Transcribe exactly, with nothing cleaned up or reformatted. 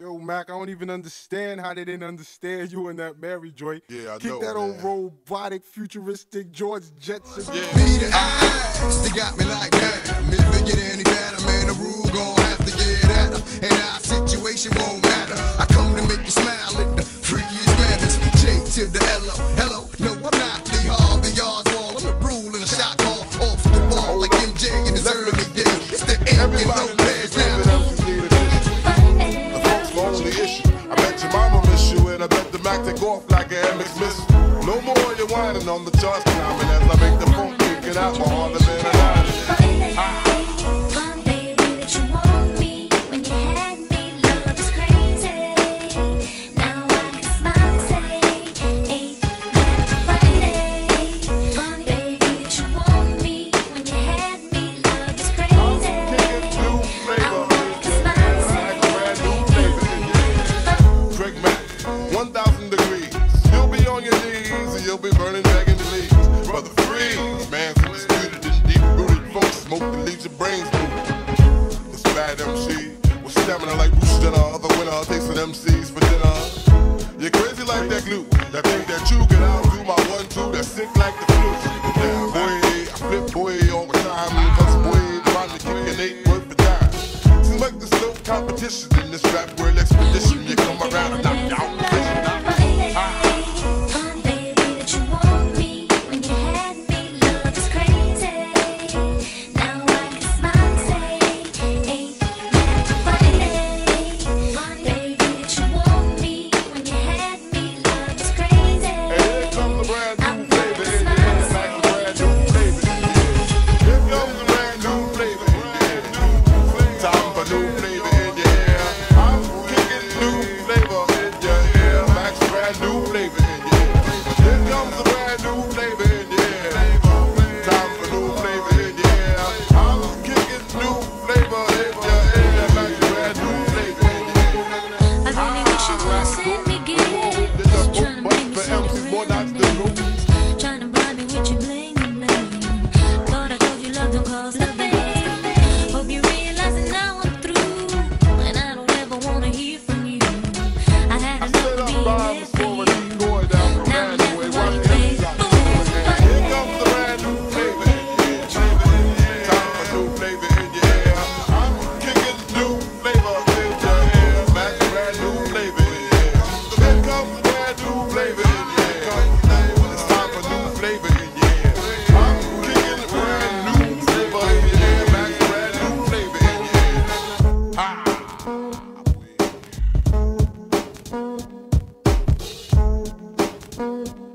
Yo, Mac, I don't even understand how they didn't understand you in that Mary joint. Yeah, I Keep know, Keep that man. Old robotic, futuristic George Jetson. Yeah. Me the eyes, they got me like that. Me figure any better, man, the rule gon' have to get at her. And our situation won't matter. I come to make you smile at the freakiest madness. J to the L O, hello, no, I'm not the hard, the yard wall. I'm the rule and a shot call off the ball like M J in his early days. It's the end and no pass now. I bet your mama miss you, and I bet the Mac take off like an M X miss. No more you whining on the charts climbing as I make the phone kick it out for all the men and I. Thank mm -hmm.